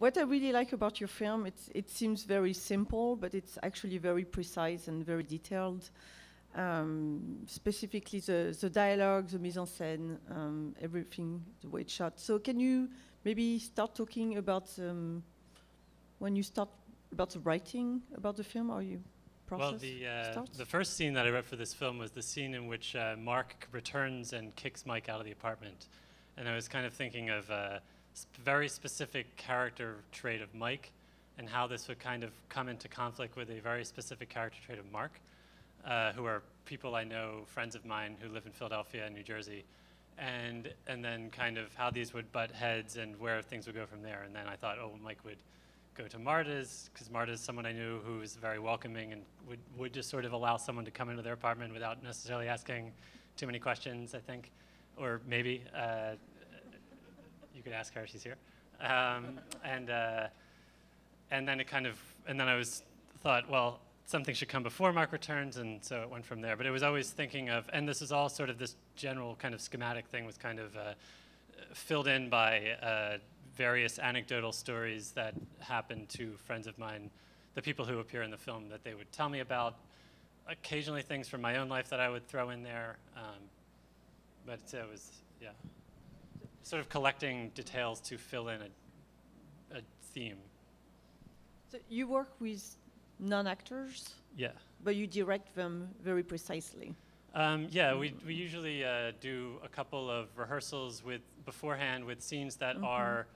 What I really like about your film, it seems very simple, but it's actually very precise and very detailed. Specifically the dialogue, the mise en scène, everything, the way it's shot. So can you maybe start talking about, when you start, about the writing about the film, or you process? Well, the first scene that I wrote for this film was the scene in which Mark returns and kicks Mike out of the apartment. And I was kind of thinking of very specific character trait of Mike and how this would kind of come into conflict with a very specific character trait of Mark, who are people I know, friends of mine who live in Philadelphia and New Jersey, and then kind of how these would butt heads and where things would go from there. And then I thought, oh, Mike would go to Marta's, because Marta's someone I knew who was very welcoming and would just sort of allow someone to come into their apartment without necessarily asking too many questions, I think, or maybe. You could ask her, she's here. And then it kind of, and then I was thought, well, something should come before Mark returns, and so it went from there. But it was always thinking of, and this is all sort of this general kind of schematic thing was kind of filled in by various anecdotal stories that happened to friends of mine, the people who appear in the film, that they would tell me about, occasionally things from my own life that I would throw in there. But it was, yeah. Sort of collecting details to fill in a theme. So you work with non-actors? Yeah. But you direct them very precisely? Yeah, we usually do a couple of rehearsals beforehand with scenes that mm-hmm. are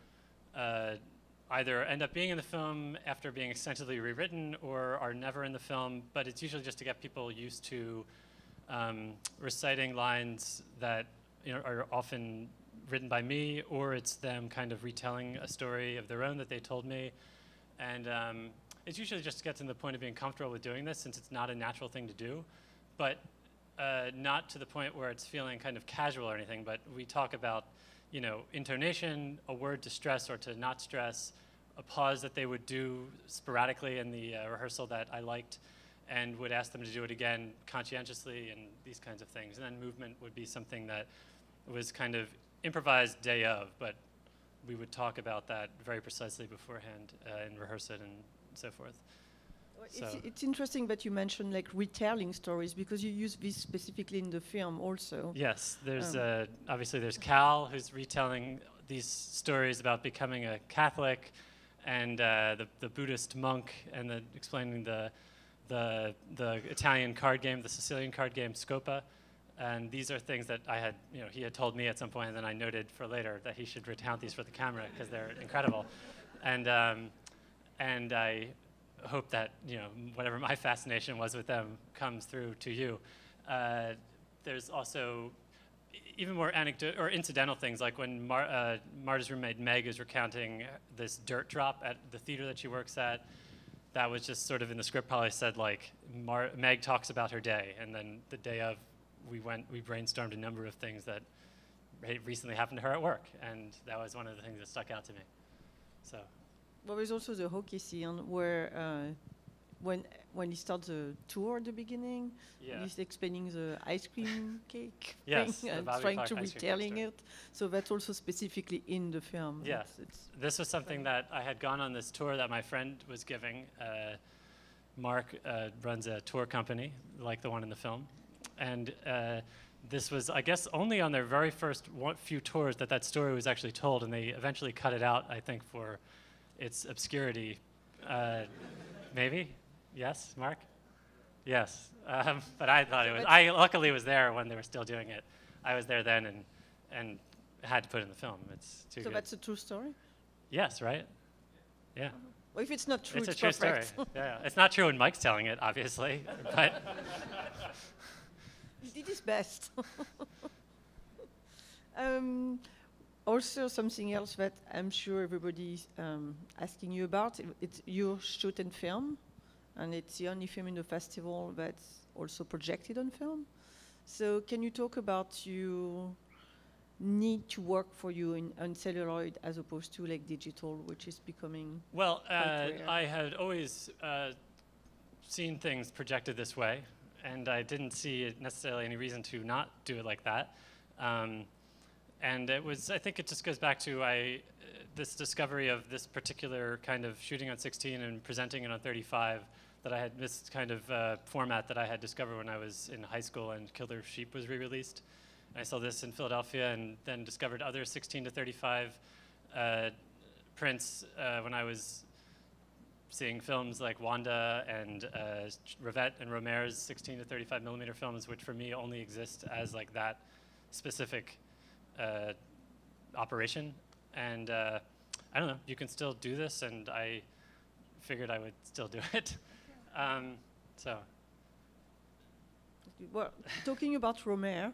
either end up being in the film after being extensively rewritten or are never in the film, but it's usually just to get people used to reciting lines that, you know, are often written by me, or it's them kind of retelling a story of their own that they told me. And it usually just gets to the point of being comfortable with doing this, since it's not a natural thing to do, but not to the point where it's feeling kind of casual or anything, but we talk about, you know, intonation, a word to stress or to not stress, a pause that they would do sporadically in the rehearsal that I liked, and would ask them to do it again conscientiously and these kinds of things. And then movement would be something that was kind of improvised day of, but we would talk about that very precisely beforehand and rehearse it and so forth. Well, so it's interesting that you mentioned like retelling stories, because you use this specifically in the film also. Yes, there's obviously there's Cal, who's retelling these stories about becoming a Catholic, and the Buddhist monk, and the, explaining the Italian card game, the Sicilian card game Scopa. And these are things that I had, you know, he had told me at some point, and then I noted for later that he should recount these for the camera because they're incredible. And I hope that, you know, whatever my fascination was with them comes through to you. There's also even more anecdotal or incidental things, like when Marta's roommate Meg is recounting this dirt drop at the theater that she works at. That was just sort of in the script, probably said like Meg talks about her day, and then the day of, we brainstormed a number of things that recently happened to her at work, and that was one of the things that stuck out to me. So, well, there's also the hockey scene where when he starts the tour at the beginning, yeah. He's explaining the ice cream cake yes, thing and trying to retelling it. So that's also specifically in the film. Yeah, this was something that I had gone on this tour that my friend was giving. Mark runs a tour company like the one in the film. And this was, I guess, only on their very first few tours that that story was actually told, and they eventually cut it out, I think, for its obscurity. Maybe? Yes, Mark? Yes. But I thought it was, I luckily was there when they were still doing it. I was there then and had to put it in the film. It's too good. So that's a true story? Yes, right? Yeah. Well, if it's not true, it's a true story. Yeah. It's not true when Mike's telling it, obviously. But he did his best. Also, something else that I'm sure everybody's asking you about, it's your shoot and film, and it's the only film in the festival that's also projected on film. So can you talk about your need to work for you on celluloid as opposed to like digital, which is becoming well, quite rare? I had always seen things projected this way, and I didn't see necessarily any reason to not do it like that. And it was, I think it just goes back to, this discovery of this particular kind of shooting on 16 and presenting it on 35 that I had, this kind of format that I had discovered when I was in high school and Killer of Sheep was re-released. I saw this in Philadelphia and then discovered other 16 to 35 prints when I was seeing films like Wanda and Rivette and Rohmer's 16 to 35 millimeter films, which for me only exist as like that specific operation. And I don't know, you can still do this, and I figured I would still do it. So. Well, talking about Rohmer,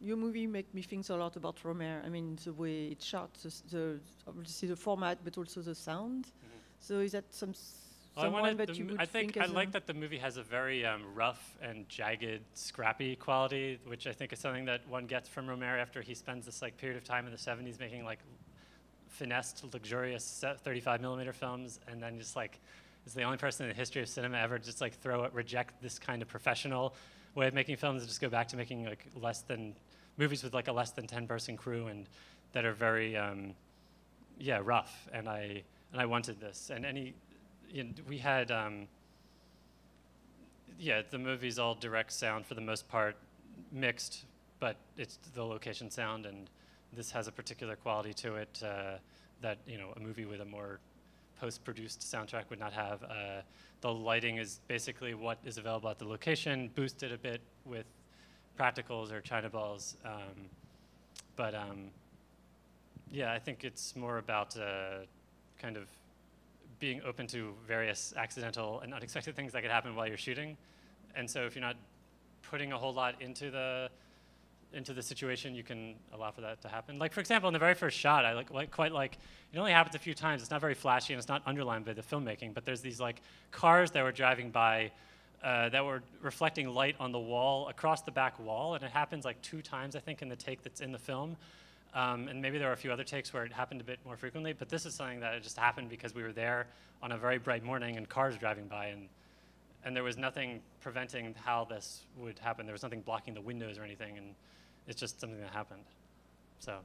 your movie made me think a lot about Rohmer. I mean, the way it shot, obviously the format, but also the sound. So is that someone that you would think I like that the movie has a very rough and jagged, scrappy quality, which I think is something that one gets from Rohmer after he spends this like period of time in the 70s making like finessed, luxurious 35 millimeter films, and then just like is the only person in the history of cinema ever just like reject this kind of professional way of making films and just go back to making like less than movies with like a less than 10-person crew and that are very yeah, rough. And I wanted this, and we had yeah, the movie's all direct sound for the most part, mixed, but it's the location sound, and this has a particular quality to it that, you know, a movie with a more post-produced soundtrack would not have. The lighting is basically what is available at the location, boosted a bit with practicals or China balls, yeah, I think it's more about kind of being open to various accidental and unexpected things that could happen while you're shooting. And so if you're not putting a whole lot into the situation, you can allow for that to happen. Like, for example, in the very first shot, I quite like, it only happens a few times, it's not very flashy and it's not underlined by the filmmaking, but there's these like cars that were driving by that were reflecting light on the wall, across the back wall, and it happens like 2 times, I think, in the take that's in the film. And maybe there were a few other takes where it happened a bit more frequently, but this is something that just happened because we were there on a very bright morning and cars driving by, and there was nothing preventing how this would happen. There was nothing blocking the windows or anything, and it's just something that happened, so.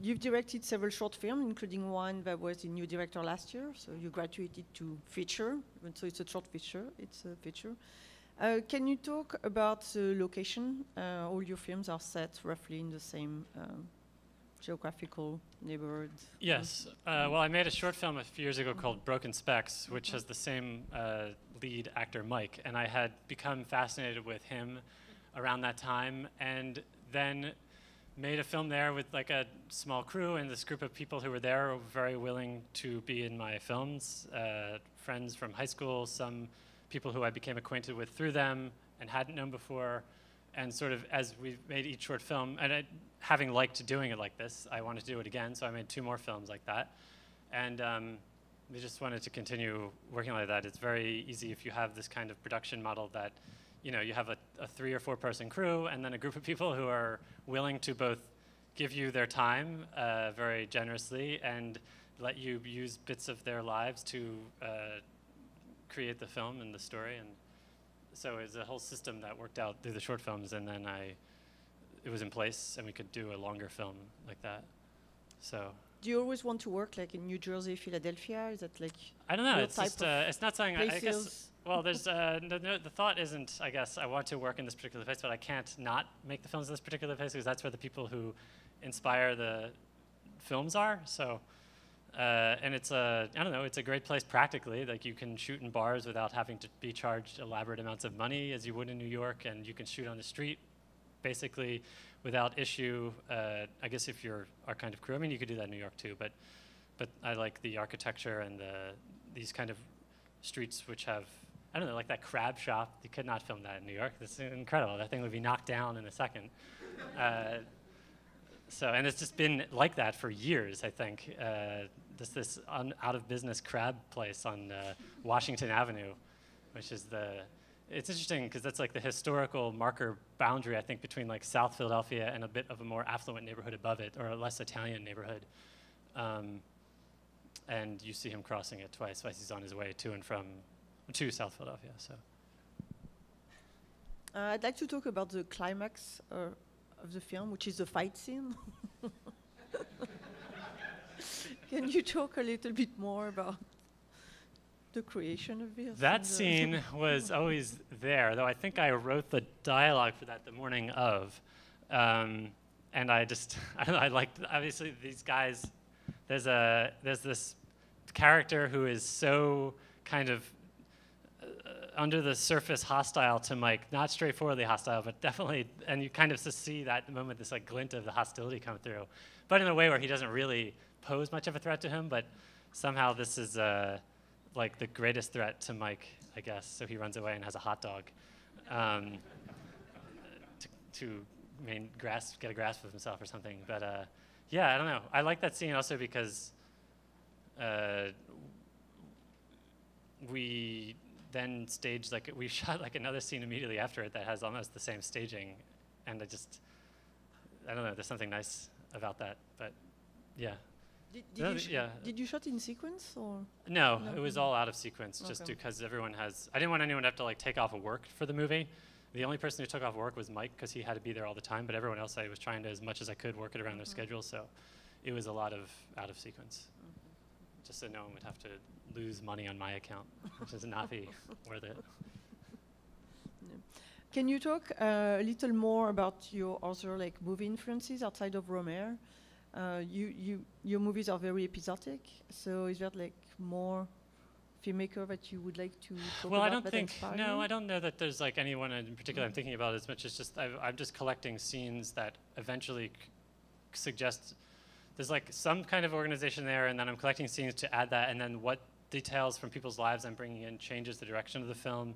You've directed several short films, including one that was in New Director last year, so you graduated to feature, and so it's a short feature, it's a feature. Can you talk about the location? All your films are set roughly in the same geographical neighborhood. Yes. Well, I made a short film a few years ago called Broken Specs, which has the same lead actor, Mike, and I had become fascinated with him around that time, and then made a film there with like a small crew, and this group of people who were there were very willing to be in my films, friends from high school, some people who I became acquainted with through them and hadn't known before. And sort of as we made each short film, and having liked doing it like this, I wanted to do it again, so I made 2 more films like that. And we just wanted to continue working like that. It's very easy if you have this kind of production model that, you know, you have a 3- or 4-person crew and then a group of people who are willing to both give you their time very generously and let you use bits of their lives to create the film and the story. And so it's a whole system that worked out through the short films, and then it was in place and we could do a longer film like that. So do you always want to work like in New Jersey, Philadelphia? Is that like, I don't know, it's just it's not something I guess, well, there's no, the thought isn't, I guess I want to work in this particular place, but I can't not make the films in this particular place because that's where the people who inspire the films are. So and it's a, I don't know, it's a great place practically. Like, you can shoot in bars without having to be charged elaborate amounts of money as you would in New York, and you can shoot on the street basically without issue. I guess if you're our kind of crew, I mean, you could do that in New York too, but I like the architecture and these kind of streets which have, I don't know, like that crab shop. You could not film that in New York. That's incredible. That thing would be knocked down in a second. So, and it's just been like that for years, I think. This out-of-business crab place on Washington Avenue, which is it's interesting because that's like the historical marker boundary, I think, between like South Philadelphia and a bit of a more affluent neighborhood above it, or a less Italian neighborhood. And you see him crossing it twice, while he's on his way to and from, to South Philadelphia, so. I'd like to talk about the climax of the film, which is the fight scene. Can you talk a little bit more about the creation of this? That scene was always there, though I think I wrote the dialogue for that the morning of. And I just, I don't know, I liked, obviously these guys, there's this character who is so kind of under the surface hostile to Mike, not straightforwardly hostile, but definitely, and you kind of see that the moment this like glint of the hostility come through, but in a way where he doesn't really pose much of a threat to him, but somehow this is like the greatest threat to Mike, I guess, so he runs away and has a hot dog to get a grasp of himself or something, but yeah, I don't know. I like that scene also because we then staged, like, we shot like another scene immediately after it that has almost the same staging, and I just, I don't know, there's something nice about that, but yeah. Did you shot in sequence or? No, no, it was all out of sequence, just because everyone has, I didn't want anyone to have to like take off of work for the movie. The only person who took off work was Mike because he had to be there all the time, but everyone else I was trying to, as much as I could, work it around their schedule, so it was a lot of out of sequence. Just so no one would have to lose money on my account, which is not be worth it. Can you talk a little more about your other like movie influences outside of Rohmer? Your movies are very episodic, so is there like more filmmaker that you would like to talk about? I don't think, no, I don't know that there's like anyone in particular I'm thinking about as much as just, I'm just collecting scenes that eventually suggest, there's like some kind of organization there, and then I'm collecting scenes to add that, and then what details from people's lives I'm bringing in changes the direction of the film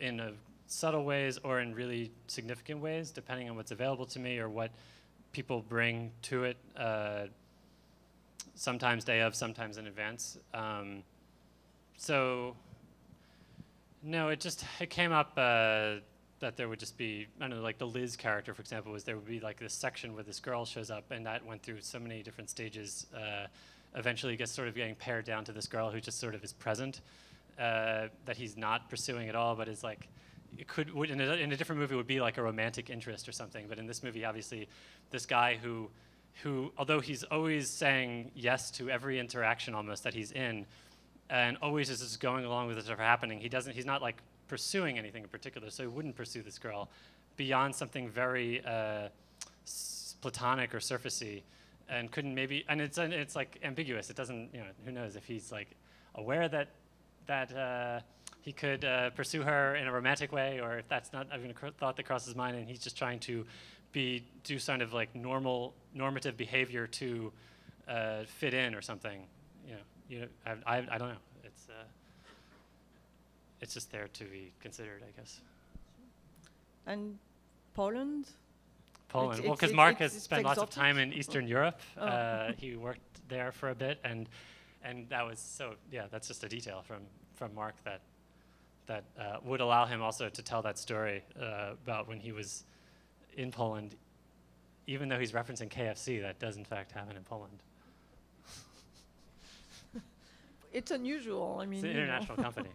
in subtle ways or in really significant ways, depending on what's available to me or what people bring to it, sometimes day of, sometimes in advance. So, no, it came up that there would just be, I don't know, like the Liz character, for example, was there would be like this section where this girl shows up, and that went through so many different stages, eventually gets sort of getting pared down to this girl who just sort of is present, that he's not pursuing at all, but is like, it could, in a different movie would be like a romantic interest or something, but in this movie, obviously, this guy who although he's always saying yes to every interaction almost that he's in, and always is just going along with this stuff happening. He's not like pursuing anything in particular, so he wouldn't pursue this girl beyond something very platonic or surfacey, and couldn't maybe, and it's like ambiguous. It doesn't, you know, who knows if he's like aware that he could pursue her in a romantic way, or if that's not even a thought that crosses his mind, and he's just trying to do sort of like normative behavior to fit in or something, you know. I don't know. It's just there to be considered, I guess. And Poland? Poland. Well, because Mark has spent lots of time in Eastern Europe. He worked there for a bit, and that was so. Yeah, that's just a detail from Mark that would allow him also to tell that story about when he was in Poland, even though he's referencing KFC. That does in fact happen in Poland. It's unusual, I mean. It's an international company.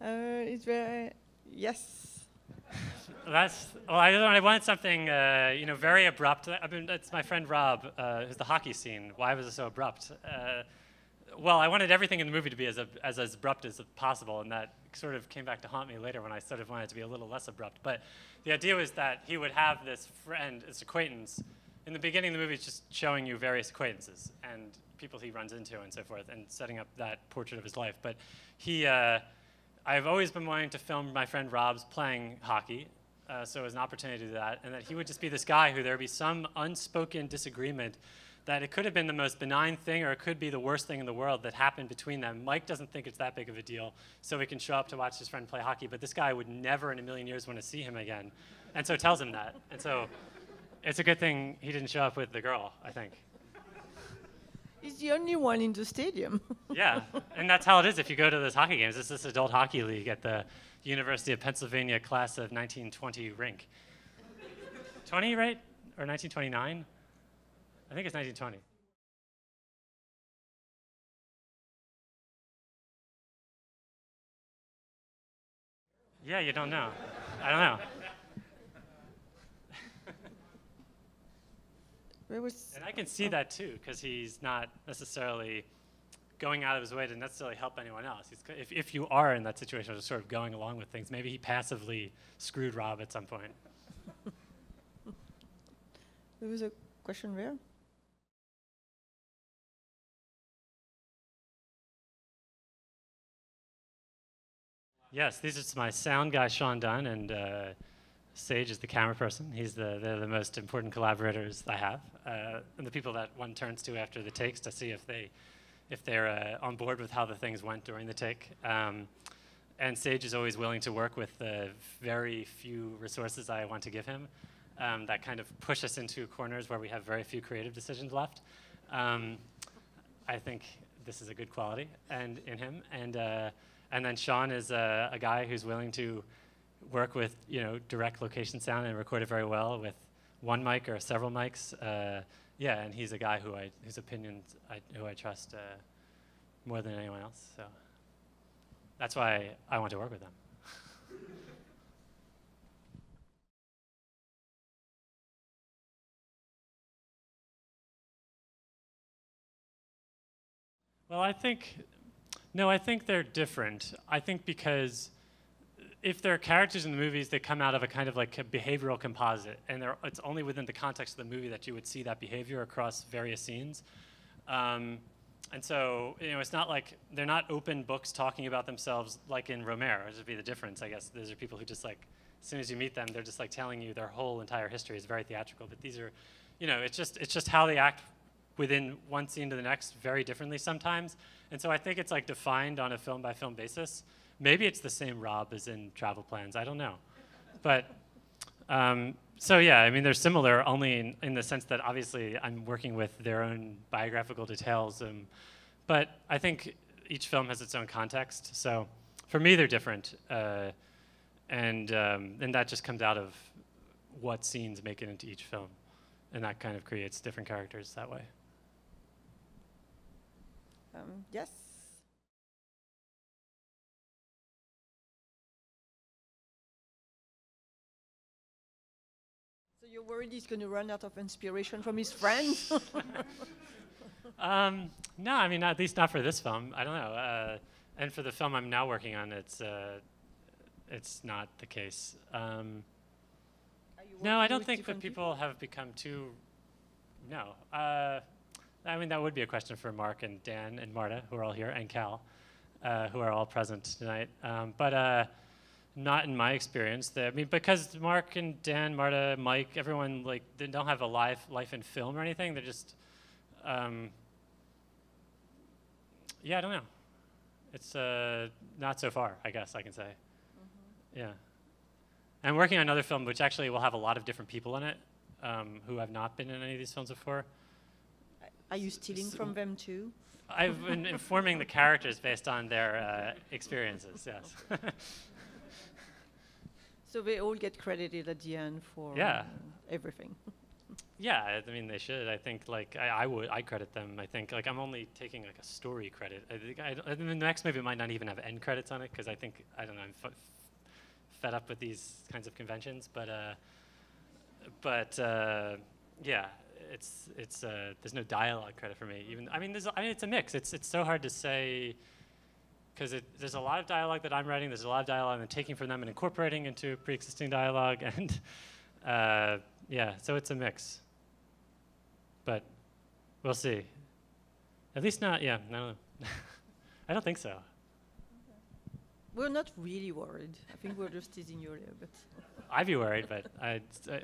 It's very, yes. I wanted something, you know, very abrupt. I mean, that's my friend Rob, who's the hockey scene. Why was it so abrupt? Well, I wanted everything in the movie to be as abrupt as possible, and that sort of came back to haunt me later when I sort of wanted it to be a little less abrupt. But the idea was that he would have this friend, this acquaintance. In the beginning, the movie is just showing you various acquaintances and people he runs into and so forth, and setting up that portrait of his life. But he, I've always been wanting to film my friend Rob's playing hockey, so it was an opportunity to do that, and that he would just be this guy who there would be some unspoken disagreement that it could have been the most benign thing or it could be the worst thing in the world that happened between them. Mike doesn't think it's that big of a deal, so he can show up to watch his friend play hockey, but this guy would never in a million years want to see him again, and so tells him that. And so. It's a good thing he didn't show up with the girl, I think. He's the only one in the stadium. Yeah, and that's how it is if you go to those hockey games. It's this adult hockey league at the University of Pennsylvania class of 1920 rink. 20, right? Or 1929? I think it's 1920. Yeah, you don't know. I don't know. And I can see that too, because he's not necessarily going out of his way to necessarily help anyone else. He's, if you are in that situation of just sort of going along with things, maybe he passively screwed Rob at some point. There was a question there. Yes, these are my sound guy, Sean Dunn, and Sage is the camera person. They're the most important collaborators I have, and the people that one turns to after the takes to see if they're on board with how the things went during the take. And Sage is always willing to work with the very few resources I want to give him. That kind of push us into corners where we have very few creative decisions left. I think this is a good quality in him. And then Sean is a guy who's willing to work with, you know, direct location sound and record it very well with one mic or several mics. Yeah, and he's a guy who whose opinions I trust more than anyone else. So that's why I want to work with them. Well, I think they're different. I think because if there are characters in the movies, they come out of a kind of like a behavioral composite, and it's only within the context of the movie that you would see that behavior across various scenes. And so, you know, it's not like, they're not open books talking about themselves like in Rohmer, which would be the difference, I guess. Those are people who just like, as soon as you meet them, they're just like telling you their whole entire history. Is very theatrical, but these are, you know, it's just how they act within one scene to the next very differently sometimes. And so I think it's like defined on a film by film basis. Maybe it's the same Rob as in Travel Plans, I don't know. But, so yeah, I mean, they're similar only in the sense that obviously I'm working with their own biographical details, but I think each film has its own context. So for me, they're different. And that just comes out of what scenes make it into each film. And that kind of creates different characters that way. Yes. So you're worried he's going to run out of inspiration from his friends? No, I mean, at least not for this film. I don't know. And for the film I'm now working on, it's not the case. No, I don't think that people have become too. No. I mean, that would be a question for Mark and Dan and Marta, who are all here, and Cal, who are all present tonight. But not in my experience. I mean, because Mark and Dan, Marta, Mike, everyone, like, they don't have a life in film or anything. They're just, yeah, I don't know. It's not so far, I guess I can say. Mm-hmm. Yeah. I'm working on another film, which actually will have a lot of different people in it, who have not been in any of these films before. Are you stealing from them too? I've been informing the characters based on their experiences, yes. So they all get credited at the end for everything. Yeah, I mean, they should. I think, like, I credit them. I think, like, I'm only taking, like, a story credit. I think in the next movie might not even have end credits on it, because I think, I don't know, I'm fed up with these kinds of conventions. But yeah. It's there's no dialogue credit for me. Even I mean it's a mix. It's so hard to say, because there's a lot of dialogue that I'm writing. There's a lot of dialogue I'm taking from them and incorporating into pre-existing dialogue, and yeah. So it's a mix. But we'll see. At least not. Yeah. No. I don't think so. Okay. We're not really worried. I think we're just teasing you a little bit. I'd be worried, but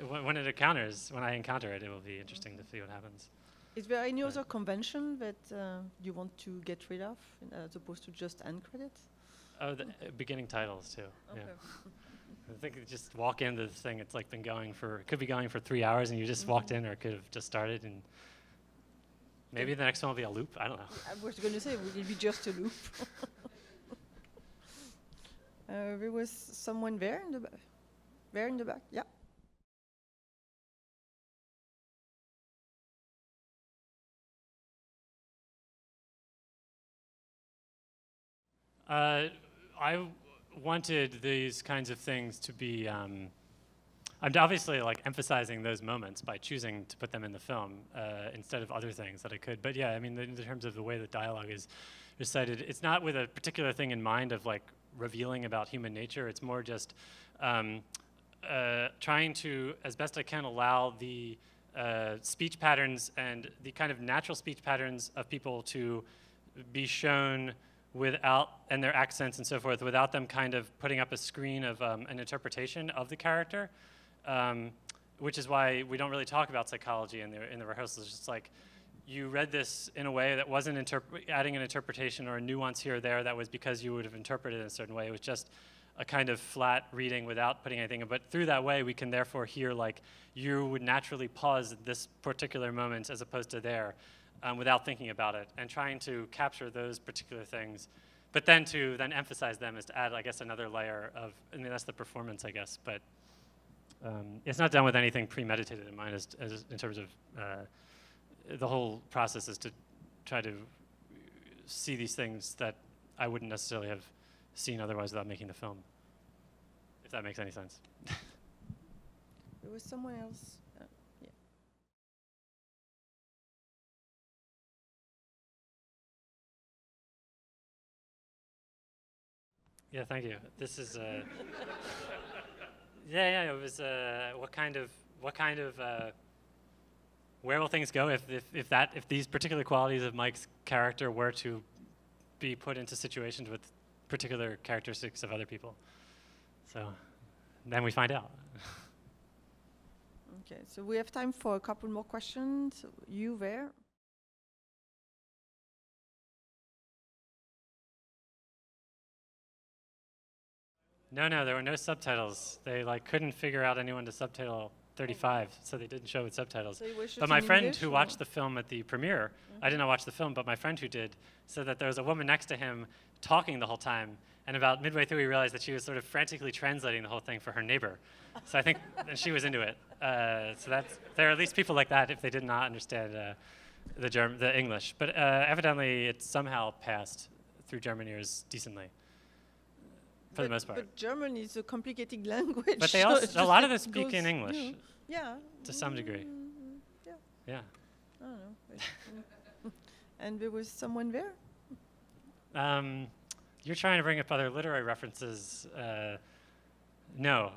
when I encounter it, it will be interesting to see what happens. Is there any other convention that you want to get rid of, as opposed to just end credits? Oh, the beginning titles too. Okay. Yeah. I think you just walk into this thing. It's like been going for, could be going for 3 hours, and you just walked in, or could have just started, and maybe the next one will be a loop. I don't know. I was going to say, would it be just a loop? There was someone there in the back. There in the back, yeah. I wanted these kinds of things to be, I'm obviously like emphasizing those moments by choosing to put them in the film instead of other things that I could. But yeah, I mean, in terms of the way the dialogue is recited, it's not with a particular thing in mind of like revealing about human nature. It's more just trying to, as best I can, allow the speech patterns and the kind of natural speech patterns of people to be shown without, and their accents and so forth, without them kind of putting up a screen of an interpretation of the character, which is why we don't really talk about psychology in the rehearsals. It's just like, you read this in a way that wasn't adding an interpretation or a nuance here or there that was because you would have interpreted it in a certain way. It was just a kind of flat reading without putting anything in. But through that way, we can therefore hear, like, you would naturally pause at this particular moment as opposed to there, without thinking about it, and trying to capture those particular things. But then to then emphasize them is to add, I guess, another layer of, I mean, that's the performance, I guess. But it's not done with anything premeditated in mind as in terms of, the whole process is to try to see these things that I wouldn't necessarily have seen otherwise without making the film, if that makes any sense. There was someone else. Yeah. Yeah, thank you. This is, yeah, it was, what kind of where will things go if these particular qualities of Mike's character were to be put into situations with particular characteristics of other people? So then we find out. Okay, so we have time for a couple more questions. You there? No, there were no subtitles. They like couldn't figure out anyone to subtitle 35, so they didn't show with subtitles. So but my friend English, who watched the film at the premiere, I did not watch the film, but my friend who did, said that there was a woman next to him talking the whole time, and about midway through he realized that she was sort of frantically translating the whole thing for her neighbor. So I think and she was into it. So that's, there are at least people like that if they did not understand the English. But evidently it somehow passed through German ears decently. For the most part. But German is a complicated language. But they also, a lot of them speak in English. You know, yeah. To some degree. Yeah. Yeah. I don't know. And there was someone there? You're trying to bring up other literary references. No,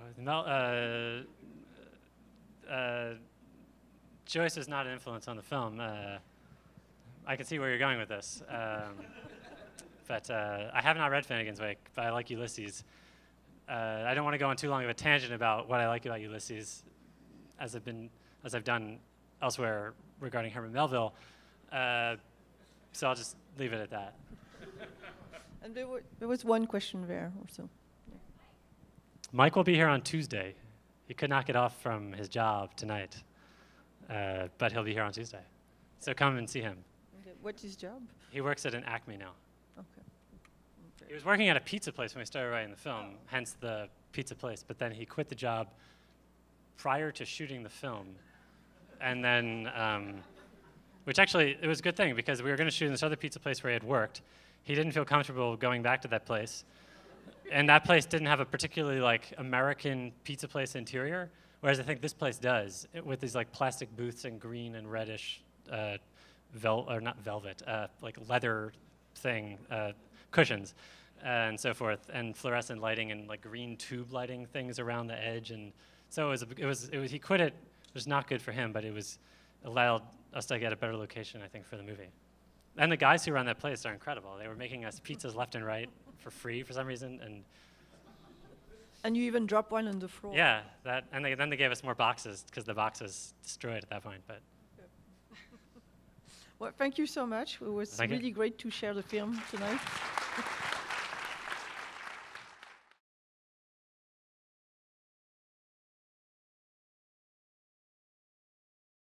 Joyce is not an influence on the film. I can see where you're going with this. But I have not read Finnegan's Wake, but I like Ulysses. I don't want to go on too long of a tangent about what I like about Ulysses, as I've done elsewhere regarding Herman Melville. So I'll just leave it at that. And there was one question there or so. Yeah. Mike will be here on Tuesday. He could not get off from his job tonight, but he'll be here on Tuesday. So come and see him. Okay. What's his job? He works at an Acme now. Okay. He was working at a pizza place when we started writing the film, hence the pizza place, but then he quit the job prior to shooting the film. And then, which actually, it was a good thing because we were going to shoot in this other pizza place where he had worked. He didn't feel comfortable going back to that place. And that place didn't have a particularly like American pizza place interior, whereas I think this place does, with these like plastic booths and green and reddish, like leather thing, cushions, and so forth, and fluorescent lighting and like green tube lighting things around the edge, and so it was he quit it. It was not good for him, but it was allowed us to get a better location, I think, for the movie. And the guys who run that place are incredible. They were making us pizzas left and right for free for some reason, and you even dropped one on the floor. Yeah, that, and then they gave us more boxes because the box was destroyed at that point, but. Well, thank you so much. It was really great to share the film tonight.